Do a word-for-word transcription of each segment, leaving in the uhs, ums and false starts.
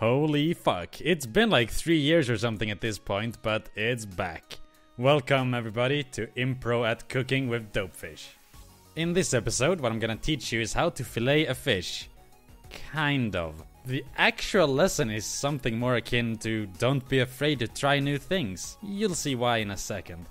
Holy fuck, it's been like three years or something at this point, but it's back. Welcome everybody to Impro at Cooking with Dopefish. In this episode, what I'm gonna teach you is how to fillet a fish. Kind of. The actual lesson is something more akin to don't be afraid to try new things. You'll see why in a second.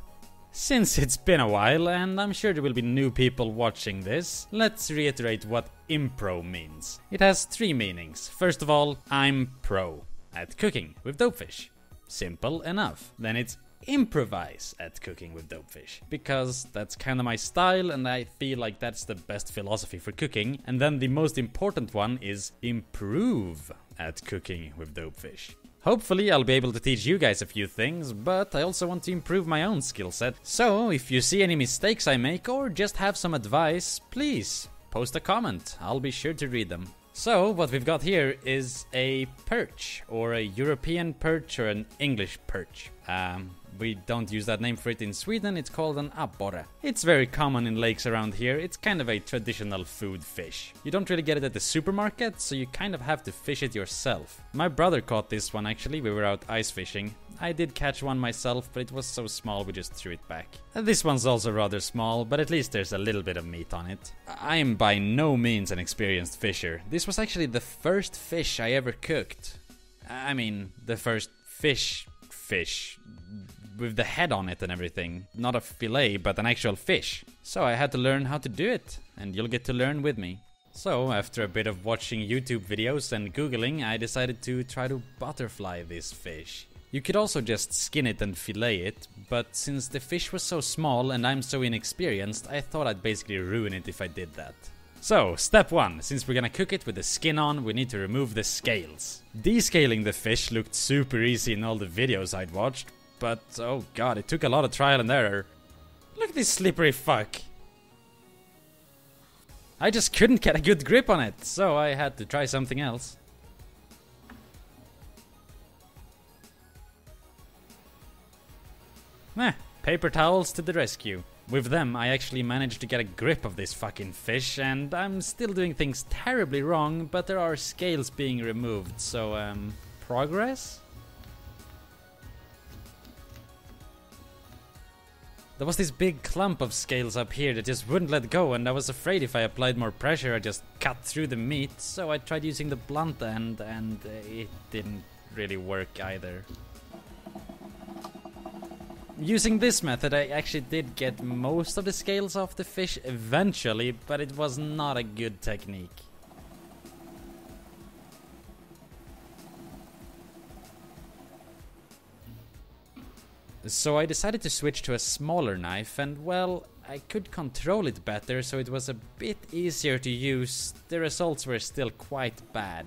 Since it's been a while, and I'm sure there will be new people watching this, let's reiterate what impro means. It has three meanings. First of all, I'm pro at cooking with Dopefish. Simple enough. Then it's improvise at cooking with Dopefish, because that's kind of my style and I feel like that's the best philosophy for cooking. And then the most important one is improve at cooking with Dopefish. Hopefully I'll be able to teach you guys a few things, but I also want to improve my own skill set. So if you see any mistakes I make or just have some advice, please post a comment. I'll be sure to read them. So what we've got here is a perch, or a European perch or an English perch. Um, we don't use that name for it in Sweden, it's called an abborre. It's very common in lakes around here, it's kind of a traditional food fish. You don't really get it at the supermarket, so you kind of have to fish it yourself. My brother caught this one actually, we were out ice fishing. I did catch one myself, but it was so small we just threw it back. And this one's also rather small, but at least there's a little bit of meat on it. I am by no means an experienced fisher. This was actually the first fish I ever cooked. I mean, the first fish... fish with the head on it and everything. Not a fillet, but an actual fish. So I had to learn how to do it, and you'll get to learn with me. So after a bit of watching YouTube videos and googling, I decided to try to butterfly this fish. You could also just skin it and fillet it, but since the fish was so small and I'm so inexperienced, I thought I'd basically ruin it if I did that. So, step one. Since we're gonna cook it with the skin on, we need to remove the scales. Descaling the fish looked super easy in all the videos I'd watched, but oh god, it took a lot of trial and error. Look at this slippery fuck! I just couldn't get a good grip on it, so I had to try something else. Meh, paper towels to the rescue. With them, I actually managed to get a grip of this fucking fish, and I'm still doing things terribly wrong, but there are scales being removed, so, um, progress? There was this big clump of scales up here that just wouldn't let go, and I was afraid if I applied more pressure I'd just cut through the meat, so I tried using the blunt end, and it didn't really work either. Using this method, I actually did get most of the scales off the fish eventually, but it was not a good technique. So I decided to switch to a smaller knife, and well, I could control it better, so it was a bit easier to use. The results were still quite bad.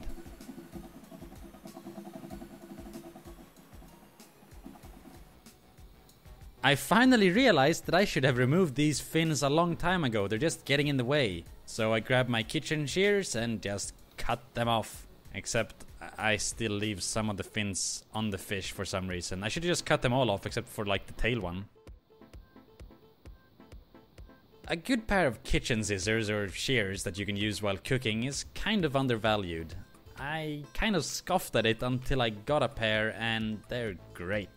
I finally realized that I should have removed these fins a long time ago, they're just getting in the way. So I grabbed my kitchen shears and just cut them off. Except I still leave some of the fins on the fish for some reason. I should just cut them all off except for like the tail one. A good pair of kitchen scissors or shears that you can use while cooking is kind of undervalued. I kind of scoffed at it until I got a pair, and they're great.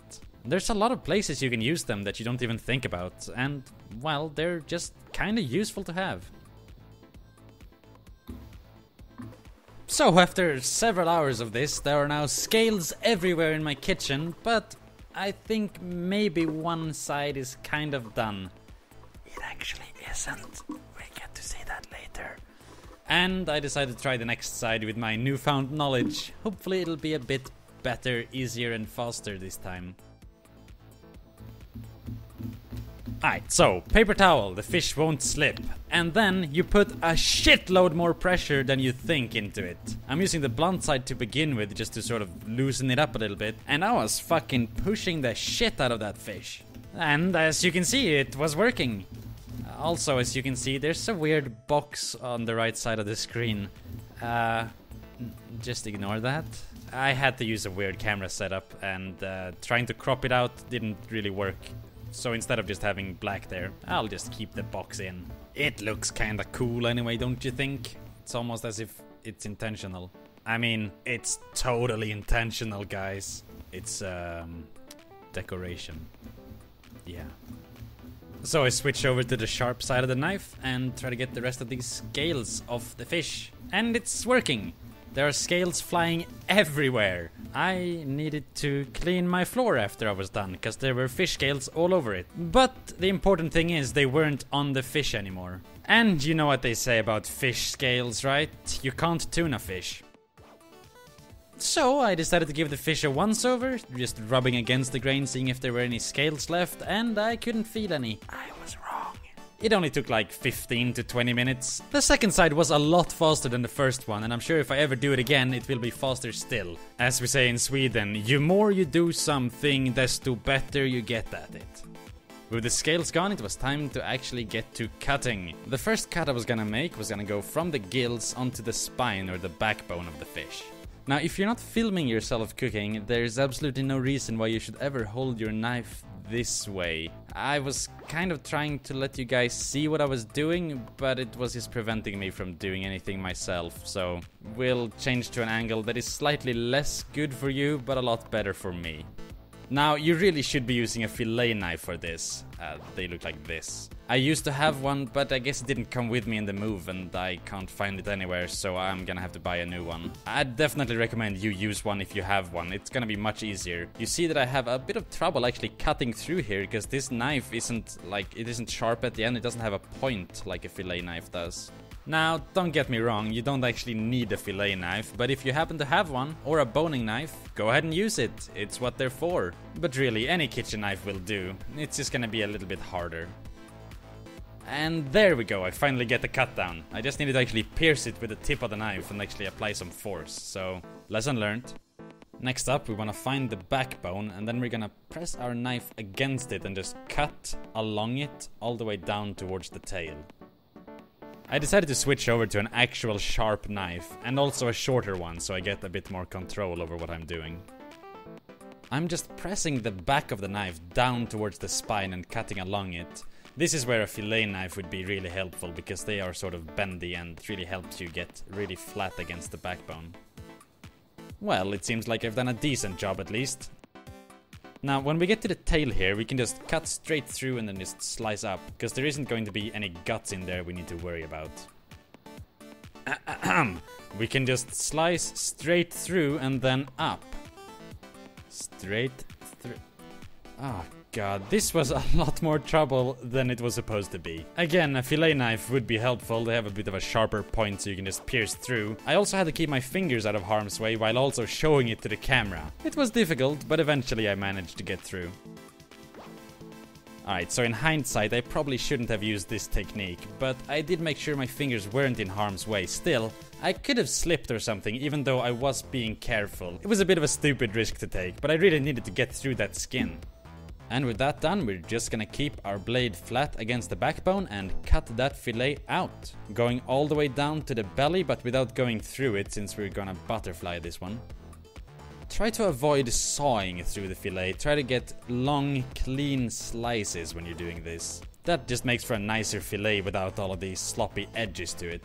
There's a lot of places you can use them that you don't even think about, and, well, they're just kinda useful to have. So, after several hours of this, there are now scales everywhere in my kitchen, but I think maybe one side is kind of done. It actually isn't. We get to see that later. And I decided to try the next side with my newfound knowledge. Hopefully it'll be a bit better, easier and faster this time. Alright, so, paper towel, the fish won't slip. And then you put a shitload more pressure than you think into it. I'm using the blunt side to begin with, just to sort of loosen it up a little bit. And I was fucking pushing the shit out of that fish. And as you can see, it was working. Also, as you can see, there's a weird box on the right side of the screen. Uh, just ignore that. I had to use a weird camera setup, and uh, trying to crop it out didn't really work. So instead of just having black there, I'll just keep the box in. It looks kinda cool anyway, don't you think? It's almost as if it's intentional. I mean, it's totally intentional, guys. It's um, decoration. Yeah. So I switch over to the sharp side of the knife and try to get the rest of these scales off the fish. And it's working. There are scales flying everywhere. I needed to clean my floor after I was done, because there were fish scales all over it. But the important thing is they weren't on the fish anymore. And you know what they say about fish scales, right? You can't tuna fish. So I decided to give the fish a once-over, just rubbing against the grain, seeing if there were any scales left, and I couldn't feel any. I was wrong. It only took like fifteen to twenty minutes. The second side was a lot faster than the first one, and I'm sure if I ever do it again, it will be faster still. As we say in Sweden, ju more you do something, desto better you get at it. With the scales gone, it was time to actually get to cutting. The first cut I was gonna make was gonna go from the gills onto the spine or the backbone of the fish. Now, if you're not filming yourself cooking, there's absolutely no reason why you should ever hold your knife this way. I was kind of trying to let you guys see what I was doing, but it was just preventing me from doing anything myself, so we'll change to an angle that is slightly less good for you, but a lot better for me. Now, you really should be using a fillet knife for this. Uh, they look like this. I used to have one, but I guess it didn't come with me in the move and I can't find it anywhere, so I'm gonna have to buy a new one. I'd definitely recommend you use one if you have one. It's gonna be much easier. You see that I have a bit of trouble actually cutting through here, because this knife isn't, like, it isn't sharp at the end. It doesn't have a point like a fillet knife does. Now, don't get me wrong, you don't actually need a fillet knife, but if you happen to have one, or a boning knife, go ahead and use it. It's what they're for. But really, any kitchen knife will do. It's just gonna be a little bit harder. And there we go, I finally get the cut down. I just needed to actually pierce it with the tip of the knife and actually apply some force, so lesson learned. Next up, we wanna find the backbone, and then we're gonna press our knife against it and just cut along it all the way down towards the tail. I decided to switch over to an actual sharp knife, and also a shorter one, so I get a bit more control over what I'm doing. I'm just pressing the back of the knife down towards the spine and cutting along it. This is where a fillet knife would be really helpful, because they are sort of bendy and really helps you get really flat against the backbone. Well, it seems like I've done a decent job at least. Now, when we get to the tail here, we can just cut straight through and then just slice up, because there isn't going to be any guts in there we need to worry about. We can just slice straight through and then up. Straight through. Ah, oh, God, this was a lot more trouble than it was supposed to be. Again, a fillet knife would be helpful. They have a bit of a sharper point so you can just pierce through. I also had to keep my fingers out of harm's way while also showing it to the camera. It was difficult, but eventually I managed to get through. Alright, so in hindsight, I probably shouldn't have used this technique, but I did make sure my fingers weren't in harm's way. Still, I could have slipped or something, even though I was being careful. It was a bit of a stupid risk to take, but I really needed to get through that skin. And with that done, we're just gonna keep our blade flat against the backbone and cut that fillet out, going all the way down to the belly, but without going through it, since we're gonna butterfly this one. Try to avoid sawing through the fillet. Try to get long, clean slices when you're doing this. That just makes for a nicer fillet without all of these sloppy edges to it.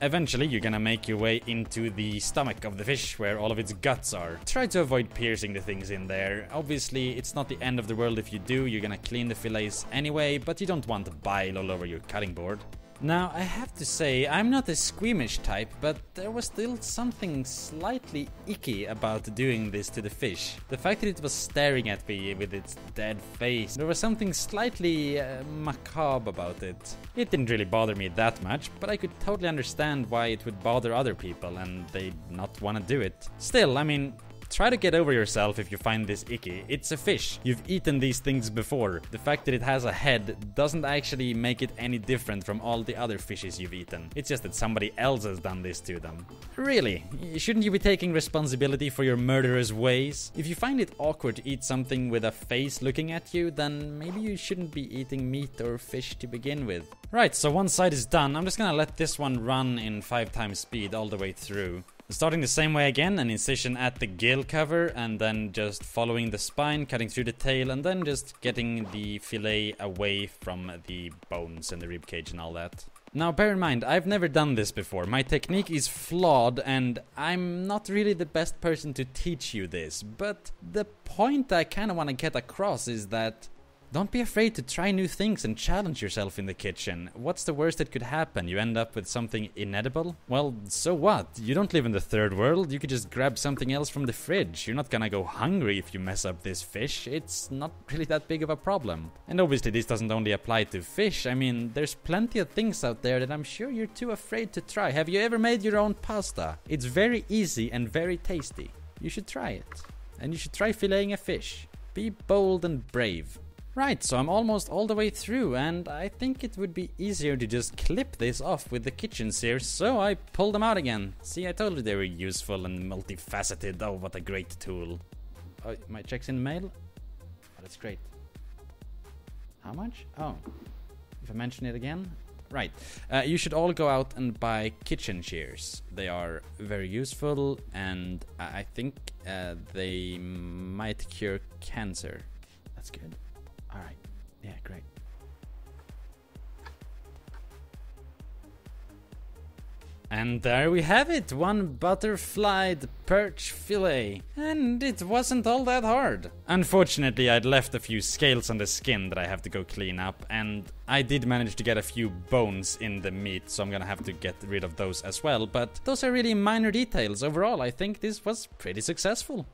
Eventually, you're gonna make your way into the stomach of the fish, where all of its guts are. Try to avoid piercing the things in there. Obviously, it's not the end of the world if you do. You're gonna clean the fillets anyway, but you don't want bile all over your cutting board. Now, I have to say, I'm not a squeamish type, but there was still something slightly icky about doing this to the fish. The fact that it was staring at me with its dead face, there was something slightly uh, macabre about it. It didn't really bother me that much, but I could totally understand why it would bother other people and they'd not want to do it. Still, I mean, try to get over yourself if you find this icky. It's a fish. You've eaten these things before. The fact that it has a head doesn't actually make it any different from all the other fishes you've eaten. It's just that somebody else has done this to them. Really, shouldn't you be taking responsibility for your murderous ways? If you find it awkward to eat something with a face looking at you, then maybe you shouldn't be eating meat or fish to begin with. Right, so one side is done. I'm just gonna let this one run in five times speed all the way through. Starting the same way again, an incision at the gill cover, and then just following the spine, cutting through the tail, and then just getting the fillet away from the bones and the ribcage and all that. Now bear in mind, I've never done this before. My technique is flawed and I'm not really the best person to teach you this. But the point I kind of want to get across is that don't be afraid to try new things and challenge yourself in the kitchen. What's the worst that could happen? You end up with something inedible? Well, so what? You don't live in the third world. You could just grab something else from the fridge. You're not gonna go hungry if you mess up this fish. It's not really that big of a problem. And obviously this doesn't only apply to fish. I mean, there's plenty of things out there that I'm sure you're too afraid to try. Have you ever made your own pasta? It's very easy and very tasty. You should try it. And you should try filleting a fish. Be bold and brave. Right, so I'm almost all the way through and I think it would be easier to just clip this off with the kitchen sears, so I pulled them out again. See, I told you they were useful and multifaceted. Oh, what a great tool. Oh, my check's in the mail? Oh, that's great. How much? Oh, if I mention it again? Right, uh, you should all go out and buy kitchen shears. They are very useful and I think uh, they might cure cancer. That's good. All right. Yeah, great. And there we have it, one butterflied perch fillet. And it wasn't all that hard. Unfortunately, I'd left a few scales on the skin that I have to go clean up, and I did manage to get a few bones in the meat, so I'm gonna have to get rid of those as well. But those are really minor details. Overall, I think this was pretty successful.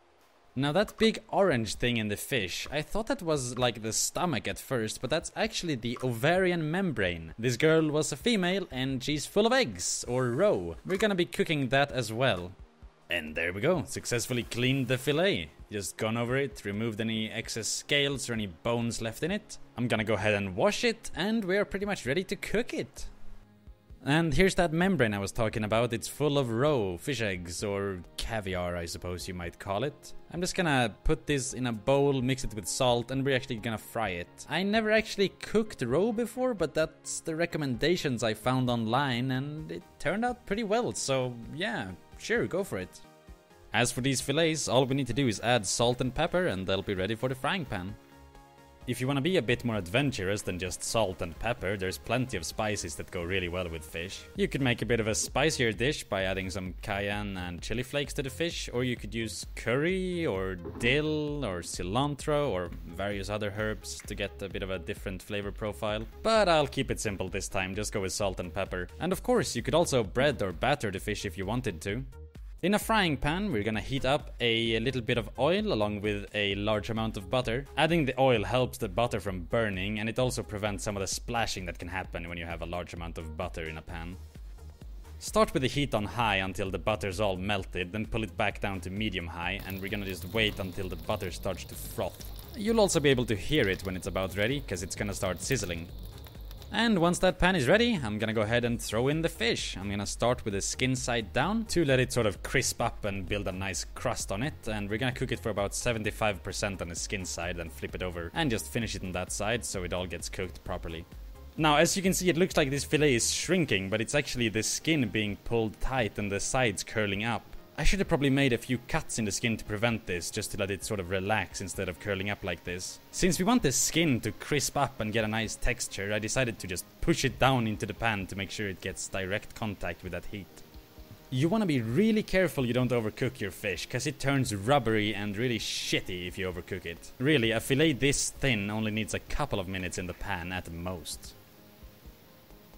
Now that big orange thing in the fish, I thought that was like the stomach at first, but that's actually the ovarian membrane. This girl was a female and she's full of eggs, or roe. We're gonna be cooking that as well. And there we go, successfully cleaned the fillet. Just gone over it, removed any excess scales or any bones left in it. I'm gonna go ahead and wash it, and we're pretty much ready to cook it. And here's that membrane I was talking about. It's full of roe, fish eggs, or caviar, I suppose you might call it. I'm just gonna put this in a bowl, mix it with salt, and we're actually gonna fry it. I never actually cooked roe before, but that's the recommendations I found online, and it turned out pretty well, so yeah, sure, go for it. As for these fillets, all we need to do is add salt and pepper, and they'll be ready for the frying pan. If you want to be a bit more adventurous than just salt and pepper, there's plenty of spices that go really well with fish. You could make a bit of a spicier dish by adding some cayenne and chili flakes to the fish, or you could use curry or dill or cilantro or various other herbs to get a bit of a different flavor profile. But I'll keep it simple this time, just go with salt and pepper. And of course, you could also bread or batter the fish if you wanted to. In a frying pan, we're gonna heat up a little bit of oil along with a large amount of butter. Adding the oil helps the butter from burning, and it also prevents some of the splashing that can happen when you have a large amount of butter in a pan. Start with the heat on high until the butter's all melted, then pull it back down to medium-high, and we're gonna just wait until the butter starts to froth. You'll also be able to hear it when it's about ready, because it's gonna start sizzling. And once that pan is ready, I'm gonna go ahead and throw in the fish. I'm gonna start with the skin side down to let it sort of crisp up and build a nice crust on it. And we're gonna cook it for about seventy-five percent on the skin side, then flip it over and just finish it on that side so it all gets cooked properly. Now, as you can see, it looks like this fillet is shrinking, but it's actually the skin being pulled tight and the sides curling up. I should have probably made a few cuts in the skin to prevent this, just to let it sort of relax instead of curling up like this. Since we want the skin to crisp up and get a nice texture, I decided to just push it down into the pan to make sure it gets direct contact with that heat. You want to be really careful you don't overcook your fish, cause it turns rubbery and really shitty if you overcook it. Really, a fillet this thin only needs a couple of minutes in the pan at most.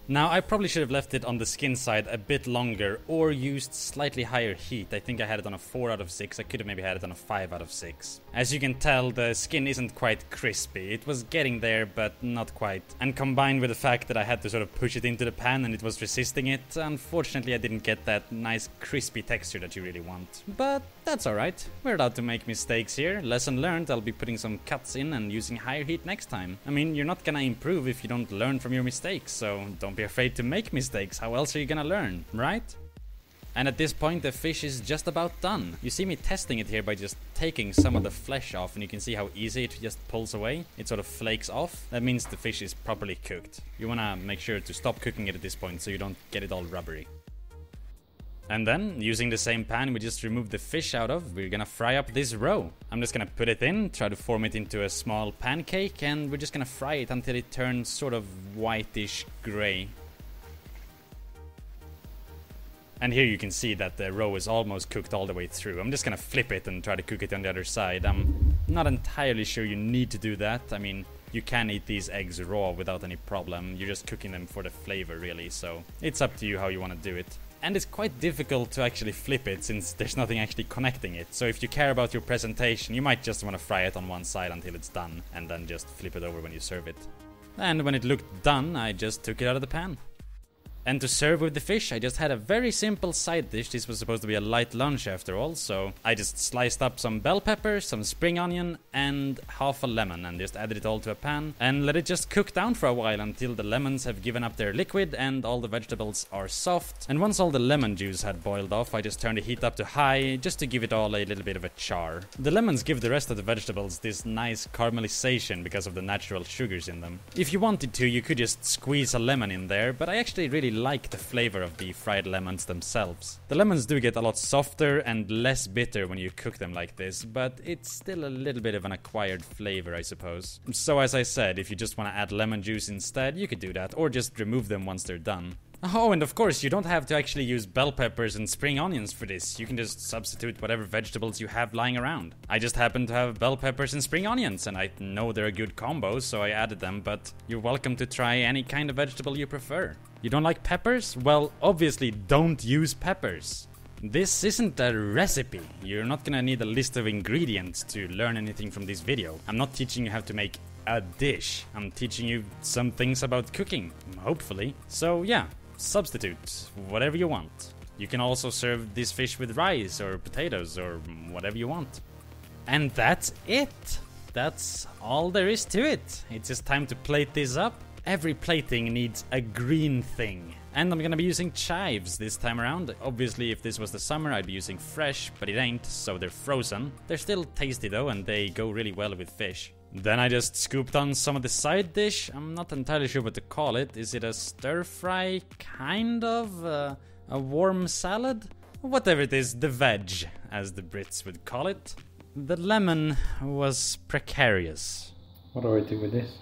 Now, I probably should have left it on the skin side a bit longer or used slightly higher heat. I think I had it on a four out of six. I could have maybe had it on a five out of six. As you can tell, the skin isn't quite crispy. It was getting there, but not quite. And combined with the fact that I had to sort of push it into the pan and it was resisting it, unfortunately I didn't get that nice crispy texture that you really want. But that's alright. We're allowed to make mistakes here. Lesson learned, I'll be putting some cuts in and using higher heat next time. I mean, you're not gonna improve if you don't learn from your mistakes, so don't be afraid to make mistakes. How else are you gonna learn, right? And at this point the fish is just about done. You see me testing it here by just taking some of the flesh off, and you can see how easy it just pulls away. It sort of flakes off. That means the fish is properly cooked. You wanna make sure to stop cooking it at this point so you don't get it all rubbery. And then, using the same pan we just removed the fish out of, we're gonna fry up this roe. I'm just gonna put it in, try to form it into a small pancake, and we're just gonna fry it until it turns sort of whitish grey. And here you can see that the roe is almost cooked all the way through. I'm just gonna flip it and try to cook it on the other side. I'm not entirely sure you need to do that. I mean, you can eat these eggs raw without any problem. You're just cooking them for the flavor, really, so it's up to you how you want to do it. And it's quite difficult to actually flip it since there's nothing actually connecting it. So if you care about your presentation, you might just want to fry it on one side until it's done and then just flip it over when you serve it. And when it looked done, I just took it out of the pan. And to serve with the fish, I just had a very simple side dish. This was supposed to be a light lunch after all, so I just sliced up some bell pepper, some spring onion, and half a lemon, and just added it all to a pan and let it just cook down for a while until the lemons have given up their liquid and all the vegetables are soft. And once all the lemon juice had boiled off, I just turned the heat up to high just to give it all a little bit of a char. The lemons give the rest of the vegetables this nice caramelization because of the natural sugars in them. If you wanted to, you could just squeeze a lemon in there, but I actually really like the flavor of the fried lemons themselves. The lemons do get a lot softer and less bitter when you cook them like this, but it's still a little bit of an acquired flavor, I suppose. So as I said, if you just want to add lemon juice instead, you could do that, or just remove them once they're done. Oh, and of course, you don't have to actually use bell peppers and spring onions for this. You can just substitute whatever vegetables you have lying around. I just happen to have bell peppers and spring onions, and I know they're a good combo, so I added them, but you're welcome to try any kind of vegetable you prefer. You don't like peppers? Well, obviously don't use peppers. This isn't a recipe. You're not gonna need a list of ingredients to learn anything from this video. I'm not teaching you how to make a dish. I'm teaching you some things about cooking, hopefully. So yeah. Substitute whatever you want. You can also serve this fish with rice or potatoes or whatever you want. And that's it! That's all there is to it. It's just time to plate this up. Every plating needs a green thing. And I'm gonna be using chives this time around. Obviously, if this was the summer, I'd be using fresh, but it ain't, so they're frozen. They're still tasty though, and they go really well with fish. Then I just scooped on some of the side dish. I'm not entirely sure what to call it. Is it a stir fry? Kind of? Uh, a warm salad? Whatever it is, the veg, as the Brits would call it. The lemon was precarious. What do I do with this?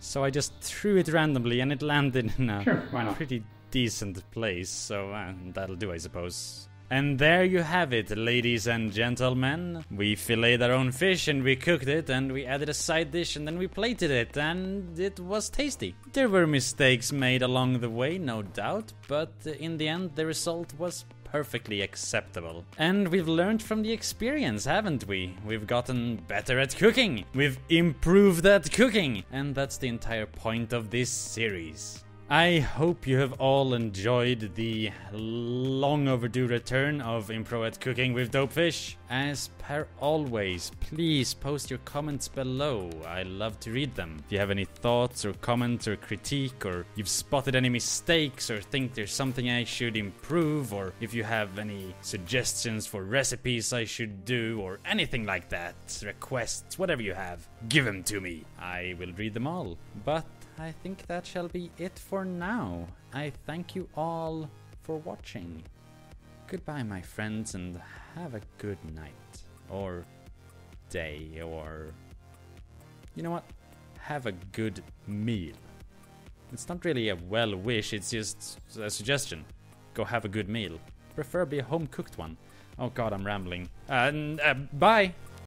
So I just threw it randomly and it landed in a sure, why not? pretty decent place, so uh, that'll do, I suppose. And there you have it, ladies and gentlemen. We filleted our own fish and we cooked it and we added a side dish and then we plated it and it was tasty. There were mistakes made along the way, no doubt, but in the end the result was perfectly acceptable. And we've learned from the experience, haven't we? We've gotten better at cooking. We've improved at cooking. And that's the entire point of this series. I hope you have all enjoyed the long overdue return of Impro at Cooking with Dopefish. As per always, please post your comments below. I love to read them. If you have any thoughts or comments or critique, or you've spotted any mistakes or think there's something I should improve, or if you have any suggestions for recipes I should do or anything like that, requests, whatever you have, give them to me. I will read them all. But I think that shall be it for now. I thank you all for watching. Goodbye, my friends, and have a good night. Or day, or... You know what? Have a good meal. It's not really a well wish, it's just a suggestion. Go have a good meal. Preferably a home-cooked one. Oh god, I'm rambling. Uh, uh, bye!